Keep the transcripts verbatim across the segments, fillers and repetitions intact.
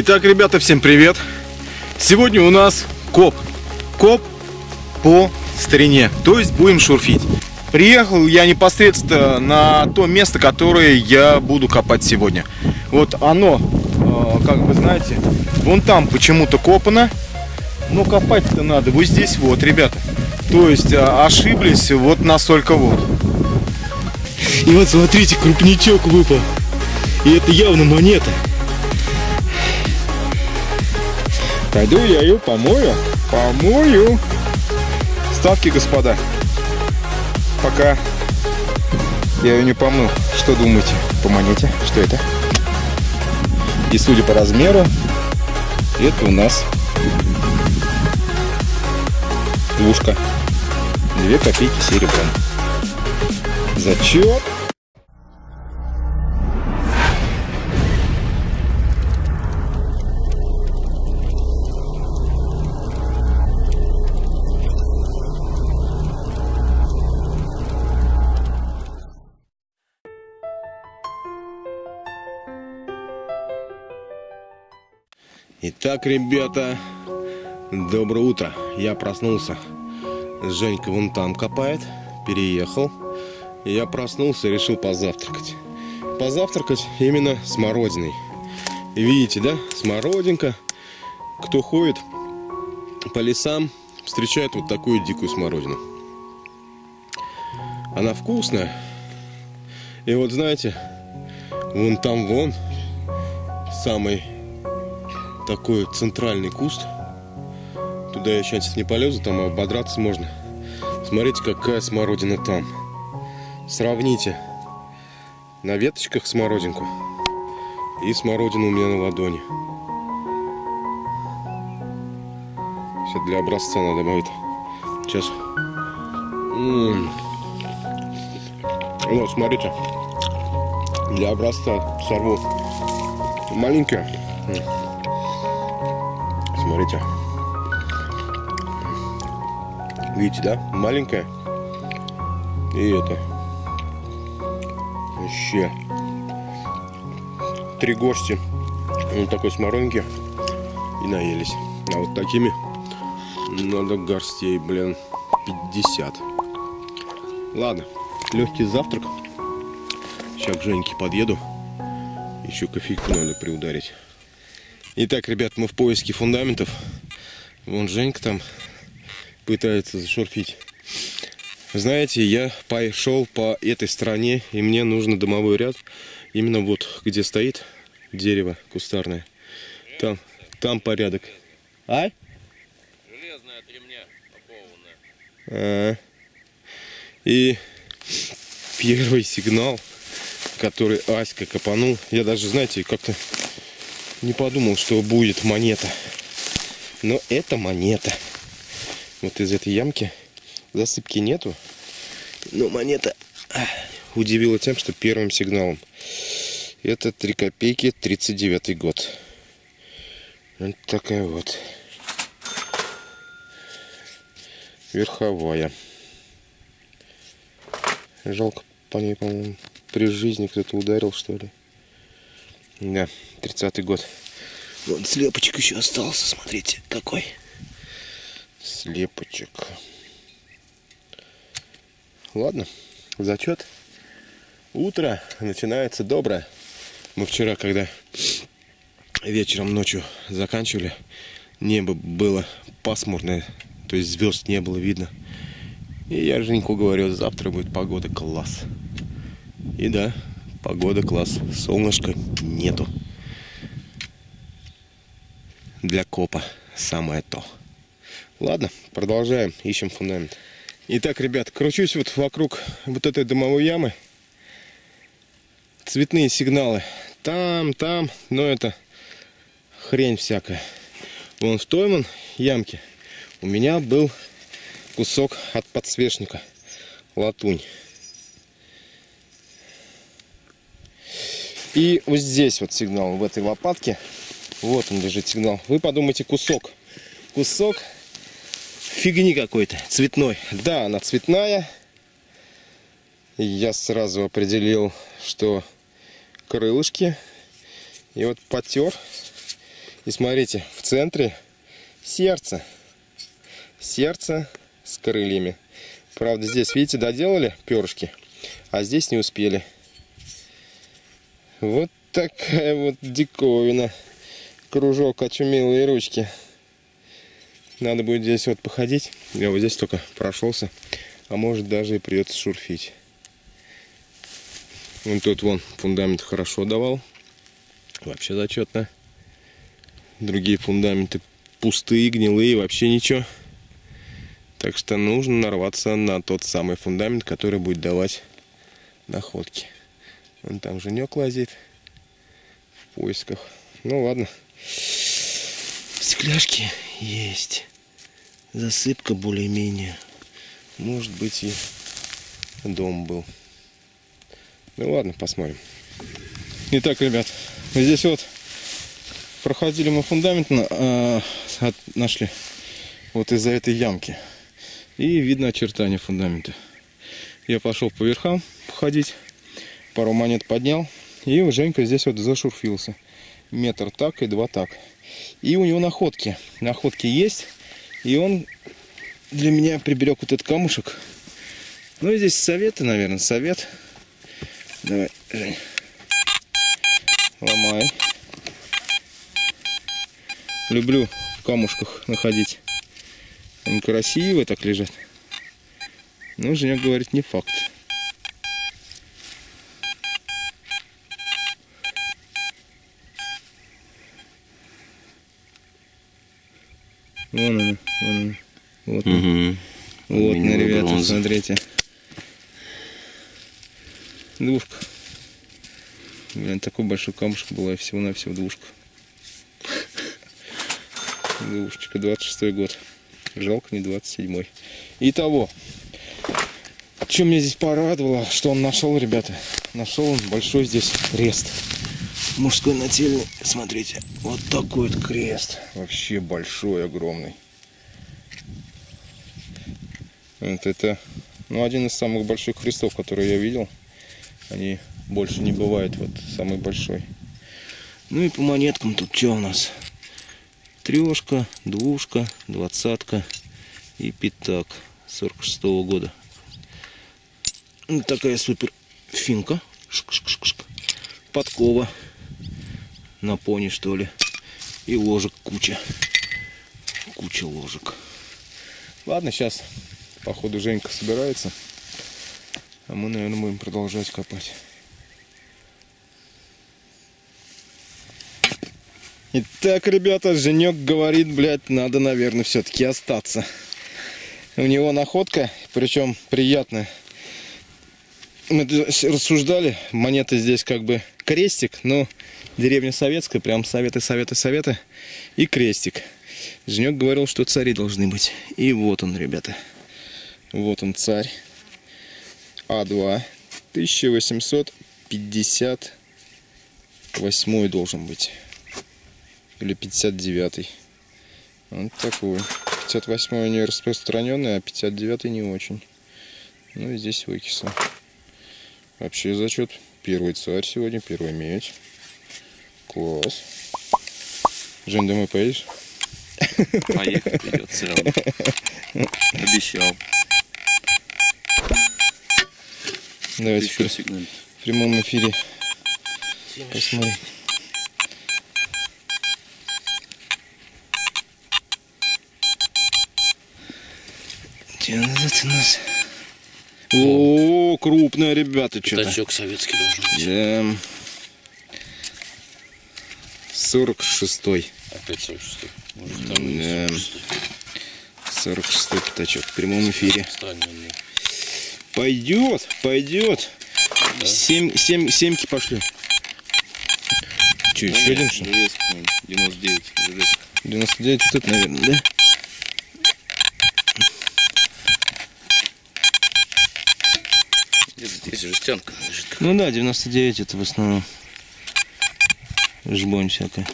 Итак, ребята, всем привет! Сегодня у нас коп. Коп по старине, то есть будем шурфить. Приехал я непосредственно на то место, которое я буду копать сегодня. Вот оно, как вы знаете, вон там почему-то копано. Но копать-то надо вот здесь вот, ребята. То есть ошиблись вот настолько вот. И вот смотрите, крупничок выпал. И это явно монета. Пойду я ее помою. Помою. Ставки, господа. Пока я ее не помыл. Что думаете по монете? Что это? И судя по размеру, это у нас двушка. Две копейки серебром. Зачет. Итак, ребята, доброе утро. Я проснулся. Женька вон там копает, переехал. Я проснулся и решил позавтракать. Позавтракать именно смородиной. Видите, да? Смородинка. Кто ходит по лесам, встречает вот такую дикую смородину. Она вкусная. И вот знаете, вон там вон самый такой центральный куст. Туда я сейчас не полезу, там ободраться можно. Смотрите, какая смородина там. Сравните на веточках смородинку и смородину у меня на ладони. Все для образца надо добавить. Сейчас. М-м-м. Вот, смотрите. Для образца сорву. Маленькая. Смотрите. Видите, да? Маленькая. И это. Вообще. Три горсти. Вот такой смородинки. И наелись. А вот такими надо горстей, блин, пятьдесят. Ладно. Легкий завтрак. Сейчас к Женьке подъеду. Еще кофейку надо приударить. Итак, ребят, мы в поиске фундаментов. Вон Женька там пытается зашурфить. Знаете, я пошел по этой стороне, и мне нужно домовой ряд. Именно вот, где стоит дерево кустарное. Там, там порядок. А? Железная от ремня опованная. А -а -а. И первый сигнал, который Аська копанул. Я даже, знаете, как-то не подумал, что будет монета. Но это монета. Вот из этой ямки засыпки нету. Но монета удивила тем, что первым сигналом. Это три копейки, тридцать девятый год. Вот такая вот. Верховая. Жалко, по ней, по-моему, при жизни кто-то ударил, что ли. Да, тридцатый год. Вон слепочек еще остался, смотрите, какой. Слепочек. Ладно, зачет. Утро начинается доброе. Мы вчера, когда вечером, ночью заканчивали, небо было пасмурное, то есть звезд не было видно. И я Женьку говорю, завтра будет погода класс. И да, погода класс, солнышка нету. Для копа самое то. Ладно, продолжаем, ищем фундамент. Итак, ребят, кручусь вот вокруг вот этой домовой ямы. Цветные сигналы там, там, но это хрень всякая. Вон в той вон ямке у меня был кусок от подсвечника, латунь. И вот здесь вот сигнал, в этой лопатке. Вот он лежит сигнал. Вы подумайте, кусок. Кусок фигни какой-то, цветной. Да, она цветная. Я сразу определил, что крылышки. И вот потер. И смотрите, в центре сердце. Сердце с крыльями. Правда, здесь, видите, доделали перышки, а здесь не успели. Вот такая вот диковина. Кружок очумелые ручки. Надо будет здесь вот походить. Я вот здесь только прошелся. А может, даже и придется шурфить. Вон тут вон фундамент хорошо давал. Вообще зачетно. Другие фундаменты пустые, гнилые, вообще ничего. Так что нужно нарваться на тот самый фундамент, который будет давать находки. Вон там женек лазит в поисках. Ну ладно. Стекляшки есть. Засыпка более-менее. Может быть, и дом был. Ну ладно, посмотрим. Итак, ребят, здесь вот проходили мы фундамент, а, от, нашли вот из-за этой ямки. И видно очертания фундамента. Я пошел по верхам походить, пару монет поднял, и Женька здесь вот зашурфился. Метр так и два так. И у него находки. Находки есть. И он для меня приберег вот этот камушек. Ну и здесь советы, наверное, совет. Давай, Жень. Ломай. Люблю в камушках находить. Он красиво так лежит. Но Женек говорит, не факт. Вон она, вон она. Вот, угу. она. вот она, ребята, бронза. Смотрите. Двушка. Блин, такой большой камушек была, всего-навсего двушка. Двушечка, двадцать шестой год. Жалко, не двадцать седьмой. Итого, что меня здесь порадовало, что он нашел, ребята. Нашел он большой здесь крест. Мужской нательный, смотрите, вот такой вот крест. Вообще большой, огромный. Вот это, ну, один из самых больших крестов, которые я видел. Они больше не бывают, вот самый большой. Ну и по монеткам тут что у нас? Трешка, двушка, двадцатка и пятак сорок шестого года. Вот такая супер финка. Шк-шк-шк-шк. Подкова на пони, что ли. И ложек куча. Куча ложек. Ладно, сейчас походу Женька собирается. А мы, наверное, будем продолжать копать. Итак, ребята, Женек говорит, блядь, надо, наверное, все-таки остаться. У него находка, причем приятная. Мы рассуждали, монеты здесь как бы крестик, но деревня советская, прям советы, советы, советы и крестик. Женек говорил, что цари должны быть. И вот он, ребята, вот он царь. А два, тысяча восемьсот пятьдесят восьмой должен быть, или пятьдесят девятый, вот такой, пятьдесят восьмой у нее распространенный, а пятьдесят девятый не очень. Ну и здесь выкиса. Вообще зачет, первый царь сегодня, первый медь, класс. Жень, домой поедешь? Поехать придется, обещал. Давайте еще в прямом эфире посмотрим. О, крупная, ребята, что-то. Пятачок советский должен быть. сорок шестой. Опять сорок шестой. Может, там и сорок шестой. сорок шестой пятачок в прямом эфире. Пойдет, пойдет. Да. Семь, семь, семки пошли. Че, ну, еще один, что? девяносто девять. девяносто девять тут, наверное, да? Где-то здесь жестянка лежит. Ну да, девяносто девять это в основном жбонь всякая.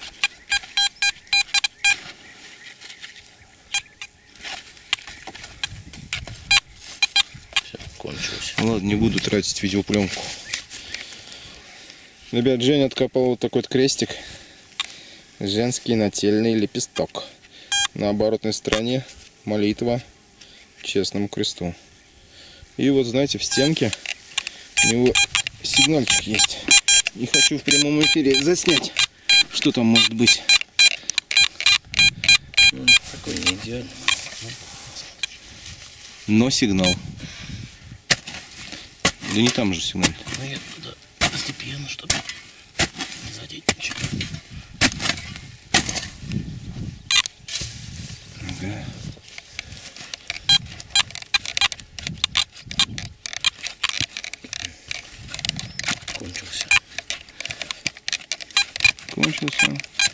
Ладно, не буду тратить видеопленку. Ребят, Женя откопал вот такой вот крестик. женский нательный лепесток. На оборотной стороне молитва честному кресту. И вот, знаете, в стенке у него сигнальчик есть. Не хочу в прямом эфире заснять, что там может быть. Ну, такой не идеальный. Но сигнал. Да не там же сигнал. Ну, я туда постепенно, чтобы не задеть ничего. Ага. Кончился. Кончился?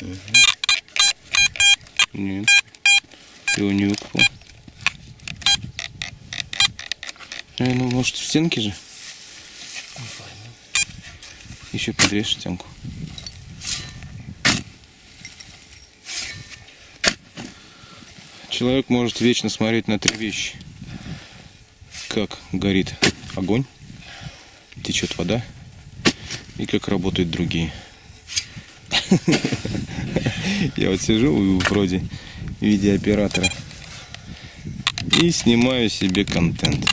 Угу. Нет. Его не выкопал. Наверное, может, в стенке же? Еще подрежь стенку. Человек может вечно смотреть на три вещи. Как горит огонь, течет вода и как работают другие. Я вот сижу вроде видеооператора и снимаю себе контент.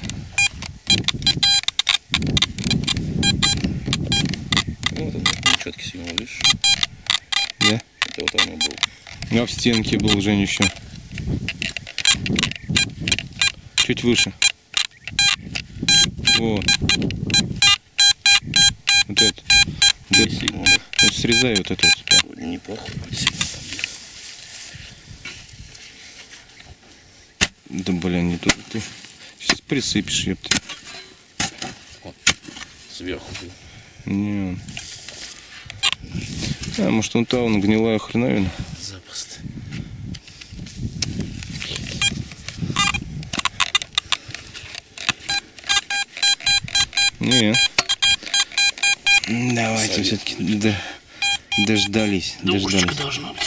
Сигнал, видишь? Да. Это вот он и был. А в стенке был, Жень, еще. Чуть выше. Вот. Вот этот. Вот, сигнал, да? Вот срезай вот этот. Вот. Неплохой сигнал там есть. Да блин, не тут ты. Сейчас присыпешь, ёпта. Вот. Сверху был. Не. А, может, он та, он гнилая хреновина. Запросто. Не. Давайте все-таки дождались. Дождались. Дождались. Должна быть.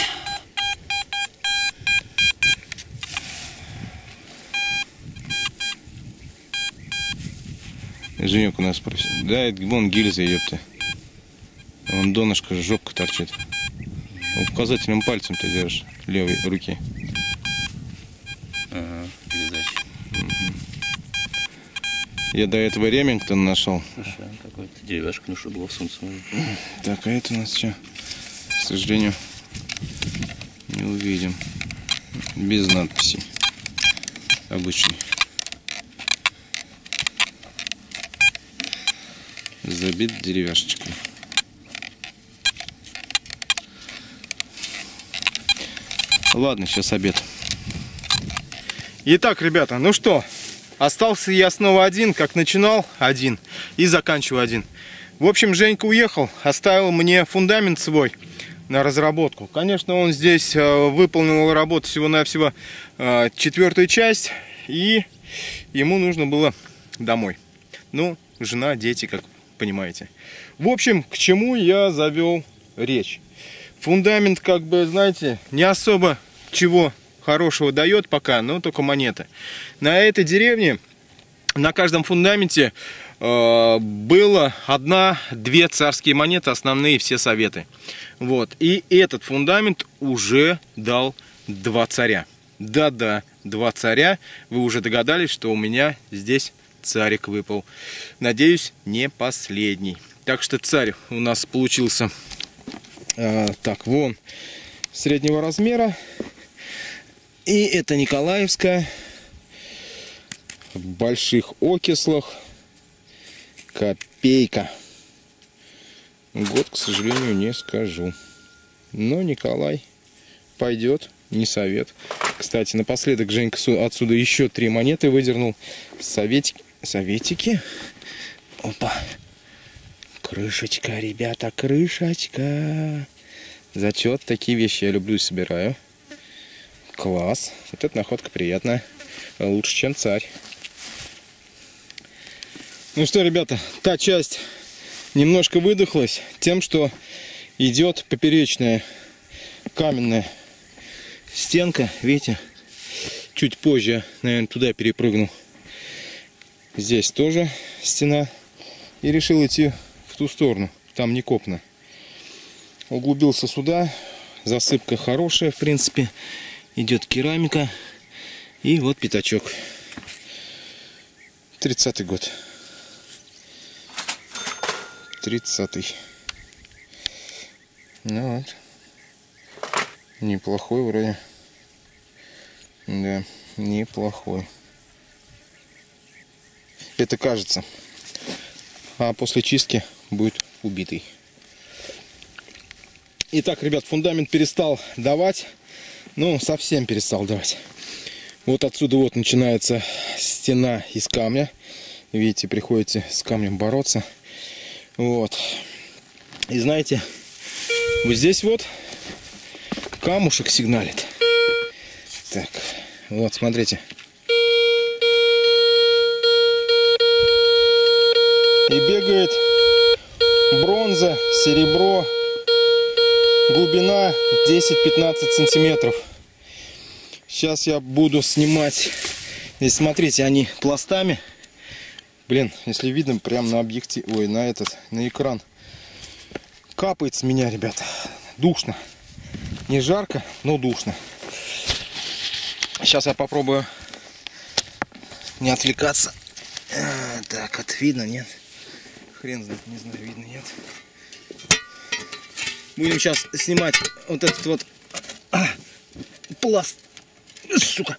Женек у нас просит. Да, это вон гильза, ёпта. Вон донышко, жопка торчит. Указательным пальцем ты держишь левой руки. Ага, угу. Я до этого Ремингтон нашел. Слушай, он какой-то деревяшка на шугло солнце. Так, а это у нас что? К сожалению, не увидим. Без надписи. Обычный. Забит деревяшечкой. Ладно, сейчас обед. Итак, ребята, ну что, остался я снова один, как начинал один и заканчиваю один. В общем, Женька уехал, оставил мне фундамент свой на разработку. Конечно, он здесь выполнил работу всего-навсего четвертую часть, и ему нужно было домой. Ну, жена, дети, как понимаете. В общем, к чему я завел речь. Фундамент, как бы, знаете, не особо чего хорошего дает пока, но только монеты. На этой деревне, на каждом фундаменте э, было одна-две царские монеты, основные все советы. Вот. И этот фундамент уже дал два царя. Да-да, два царя. Вы уже догадались, что у меня здесь царик выпал. Надеюсь, не последний. Так что царь у нас получился... Так, вон среднего размера. И это Николаевская. В больших окислах. Копейка. Год, к сожалению, не скажу. Но Николай пойдет, не совет. Кстати, напоследок Женька отсюда еще три монеты выдернул. Советики. Советики. Опа. Крышечка, ребята, крышечка. Зачет. Такие вещи я люблю и собираю. Класс. Вот эта находка приятная. Лучше, чем царь. Ну что, ребята, та часть немножко выдохлась тем, что идет поперечная каменная стенка. Видите? Чуть позже, наверное, туда перепрыгну. Здесь тоже стена. И решил идти в ту сторону, там не копно. Углубился сюда, засыпка хорошая, в принципе. Идет керамика. И вот пятачок. тридцатый год. тридцатый. Ну вот. Неплохой вроде. Да, неплохой. Это кажется. А после чистки будет убитый. Итак, ребят, фундамент перестал давать. Ну, совсем перестал давать. Вот отсюда вот начинается стена из камня. Видите, приходите с камнем бороться. Вот. И знаете, вот здесь вот камушек сигналит. Так, вот, смотрите. И бегает бронза, серебро. Глубина десять-пятнадцать сантиметров. Сейчас я буду снимать. Здесь, смотрите, они пластами. Блин, если видно, прям на объектив, ой, на этот, на экран. Капает с меня, ребята. Душно. Не жарко, но душно. Сейчас я попробую не отвлекаться. А, так, вот видно, нет? Хрен знает, не знаю, видно, нет. Будем сейчас снимать вот этот вот пласт. Сука.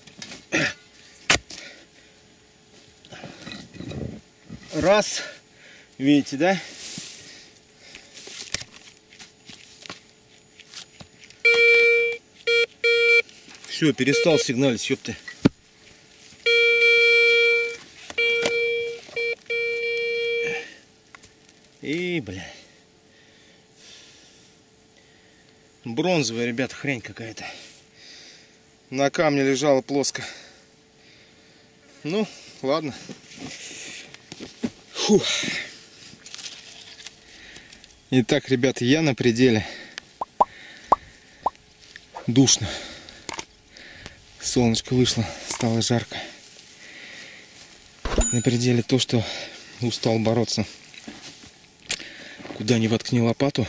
Раз. Видите, да? Все, перестал сигналить, ёпты. И, бля. Бронзовая, ребята, хрень какая-то. На камне лежала плоско. Ну, ладно. Фух. Итак, ребята, я на пределе. Душно. Солнышко вышло, стало жарко. На пределе то, что устал бороться. Куда ни воткни лопату,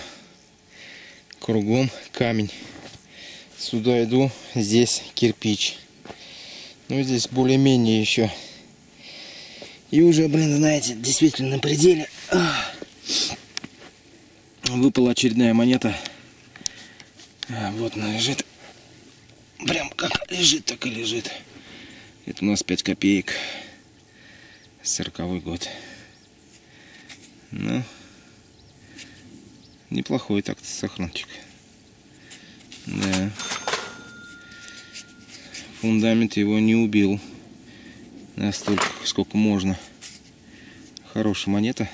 кругом камень. Сюда иду, здесь кирпич. Ну, здесь более-менее еще. И уже, блин, знаете, действительно на пределе. Выпала очередная монета. А, вот она лежит. Прям как лежит, так и лежит. Это у нас пять копеек. сороковой год. Ну... Неплохой так-то сохранчик. Да. Фундамент его не убил. Настолько, сколько можно. Хорошая монета.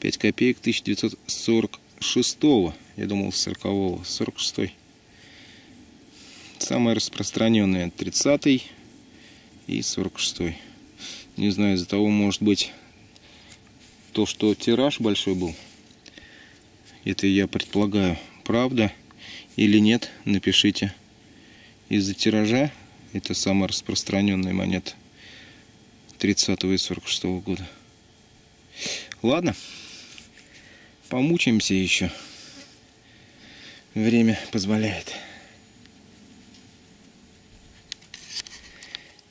пять копеек тысяча девятьсот сорок шестого. Я думал, с сорокового. сорок шестой. Самая распространенная. тридцатый и сорок шестой. Не знаю, из-за того, может быть, то, что тираж большой был. Это я предполагаю, правда или нет, напишите. Из-за тиража, это самая распространенная монета тридцатого и сорок шестого года. Ладно, помучаемся еще. Время позволяет.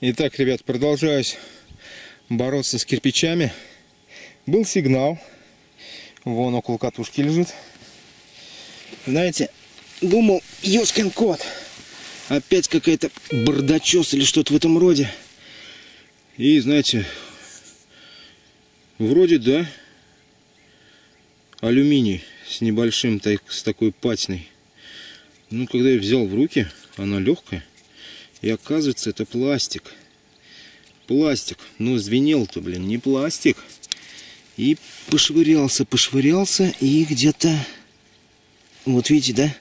Итак, ребят, продолжаюсь бороться с кирпичами. Был сигнал. Вон около катушки лежит. Знаете, думал, ёшкин кот. Опять какая-то бардачос или что-то в этом роде. И, знаете, вроде, да, алюминий с небольшим, с такой патиной. Ну, когда я взял в руки, она легкая. И оказывается, это пластик. Пластик. Но звенел-то, блин, не пластик. И пошвырялся, пошвырялся, и где-то, вот видите, да,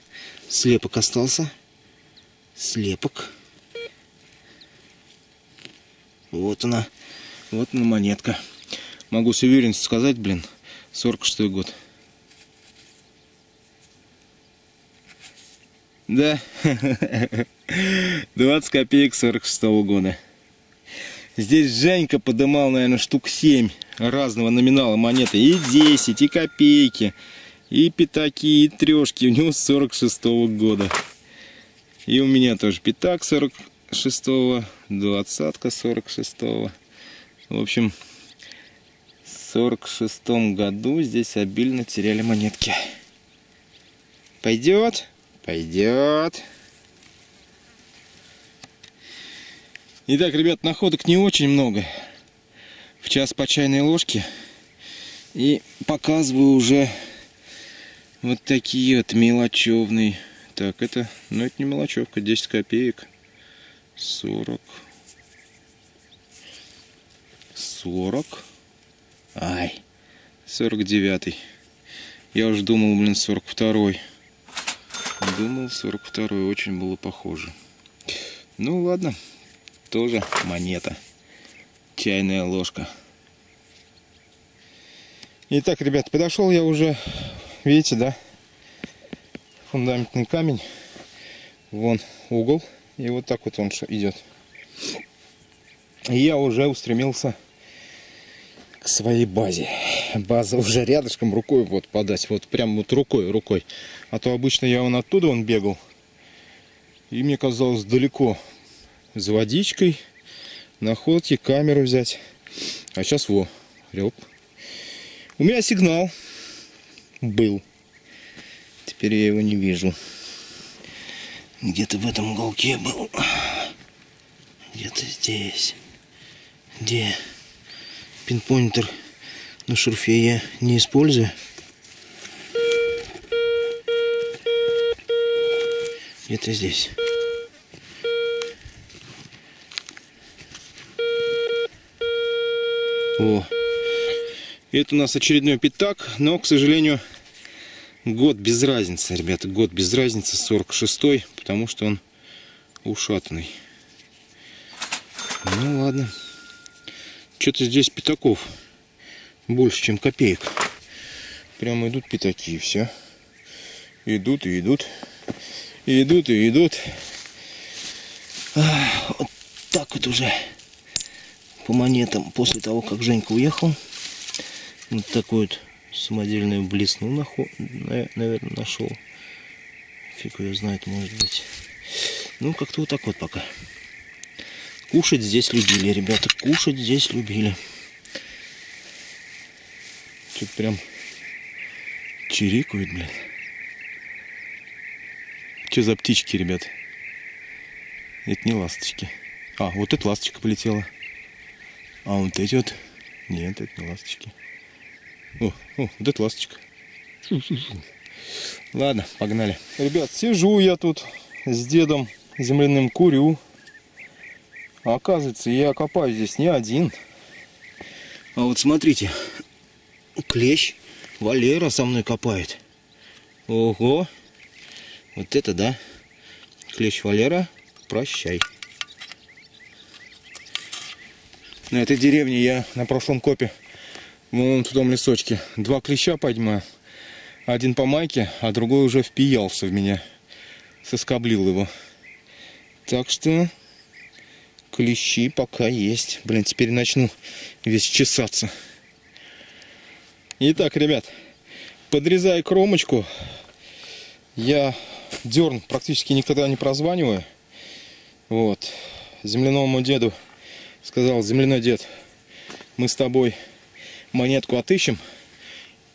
слепок остался, слепок. Вот она, вот она монетка. Могу с уверенностью сказать, блин, сорок шестой год. Да, двадцать копеек сорок шестого года. Здесь Женька подымал, наверное, штук семь разного номинала монеты. И десять, и копейки, И пятаки, и трешки. У него с сорок шестого года. И у меня тоже пятак сорок шестого, двадцатка сорок шестого. В общем, в сорок шестом году здесь обильно теряли монетки. Пойдет? Пойдет. Итак, ребят, находок не очень много. В час по чайной ложке. И показываю уже вот такие вот мелочевные. Так, это, ну это не мелочевка, десять копеек. сорок. сорок. Ай, сорок девятый. Я уже думал, блин, сорок второй. Думал, сорок второй, очень было похоже. Ну ладно, тоже монета. Чайная ложка. Итак, ребят, подошел я уже, видите, да? Фундаментный камень. Вон угол. И вот так вот он идет. И я уже устремился к своей базе. База уже рядышком, рукой вот подать. Вот прям вот рукой, рукой. А то обычно я вон оттуда он бегал. И мне казалось далеко. За водичкой, на ходке, камеру взять. А сейчас во. Рёп. У меня сигнал был. Теперь я его не вижу. Где-то в этом уголке был. Где-то здесь. Где пинпоинтер на шурфе я не использую. Где-то здесь. О! Это у нас очередной пятак, но, к сожалению, год без разницы, ребята, год без разницы, сорок шестой, потому что он ушатанный. Ну ладно. Что-то здесь пятаков больше, чем копеек. Прямо идут пятаки, и все. Идут и идут. И идут и идут. А, вот так вот уже по монетам, после того, как Женька уехал. Вот такой вот. Самодельную блесну, наху... наверное, нашел. Фиг ее знает, может быть. Ну, как-то вот так вот пока. Кушать здесь любили, ребята. Кушать здесь любили. Тут прям чирикают, блин. Че за птички, ребят? Это не ласточки. А, вот эта ласточка полетела. А вот эти вот... Нет, это не ласточки. О, о, вот это ласточка. Ладно, погнали. Ребят, сижу я тут с дедом земляным, курю. А оказывается, я копаю здесь не один. А вот смотрите, клещ Валера со мной копает. Ого! Вот это да. Клещ Валера, прощай. На этой деревне я на прошлом копе, вон в том лесочке, два клеща поймаю. Один по майке, а другой уже впиялся в меня. Соскоблил его. Так что клещи пока есть. Блин, теперь начну весь чесаться. Итак, ребят, подрезая кромочку, я дерн практически никогда не прозваниваю. Вот. Земляному деду сказал: земляной дед, мы с тобой монетку отыщем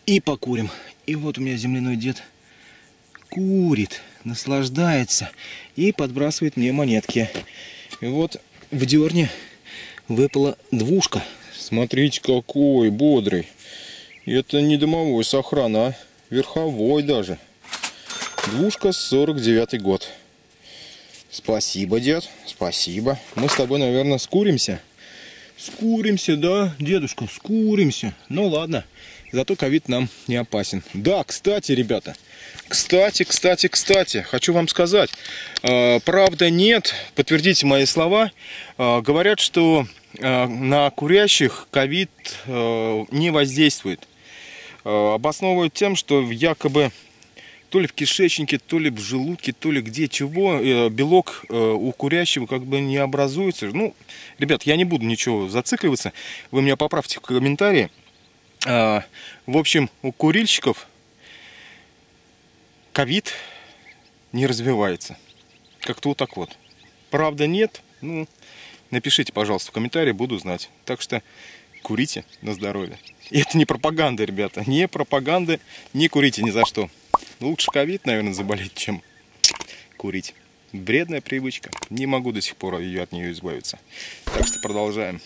и покурим. И вот у меня земляной дед курит, наслаждается и подбрасывает мне монетки. И вот в дерне выпала двушка. Смотрите, какой бодрый. Это не домовой сохран, а верховой даже. Двушка, сорок девятый год. Спасибо, дед, спасибо. Мы с тобой, наверное, скуримся. Скуримся, да, дедушка, скуримся. Ну ладно, зато ковид нам не опасен. Да, кстати, ребята, кстати, кстати, кстати, хочу вам сказать. Э, правда нет, подтвердите мои слова. Э, говорят, что э, на курящих ковид э, не воздействует. Э, обосновывают тем, что якобы то ли в кишечнике, то ли в желудке, то ли где чего, белок у курящего как бы не образуется. Ну, ребят, я не буду ничего зацикливаться, вы меня поправьте в комментарии. В общем, у курильщиков ковид не развивается. Как-то вот так вот. Правда нет? Ну, напишите, пожалуйста, в комментарии, буду знать. Так что курите на здоровье. И это не пропаганда, ребята. Не пропаганда, не курите ни за что. Лучше ковид, наверное, заболеть, чем курить. Вредная привычка. Не могу до сих пор ее, от нее избавиться. Так что продолжаем.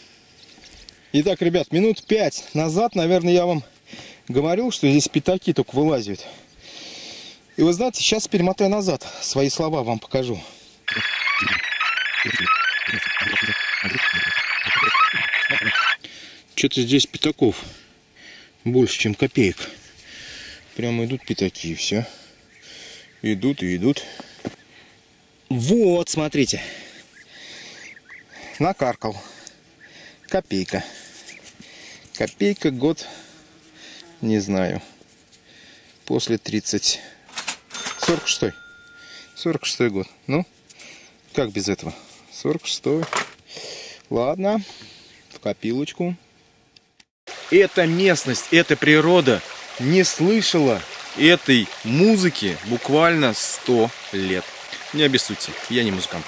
Итак, ребят, минут пять назад, наверное, я вам говорил, что здесь пятаки только вылазят. И вы знаете, сейчас перемотаю назад, свои слова вам покажу. Что-то здесь пятаков больше, чем копеек. Прямо идут пятаки, и все. Идут и идут. Вот, смотрите. Накаркал. Копейка. Копейка, год, не знаю. После тридцать... сорок шестой. сорок шестой год. Ну, как без этого? сорок шестой. Ладно, в копилочку. Эта местность, эта природа не слышала этой музыки буквально сто лет. Не обессудьте, я не музыкант.